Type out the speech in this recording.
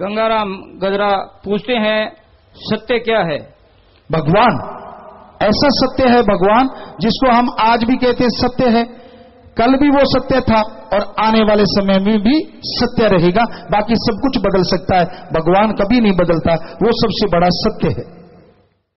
गंगाराम गजरा पूछते हैं, सत्य क्या है? भगवान। ऐसा सत्य है भगवान जिसको हम आज भी कहते हैं सत्य है, कल भी वो सत्य था और आने वाले समय में भी सत्य रहेगा। बाकी सब कुछ बदल सकता है, भगवान कभी नहीं बदलता, वो सबसे बड़ा सत्य है।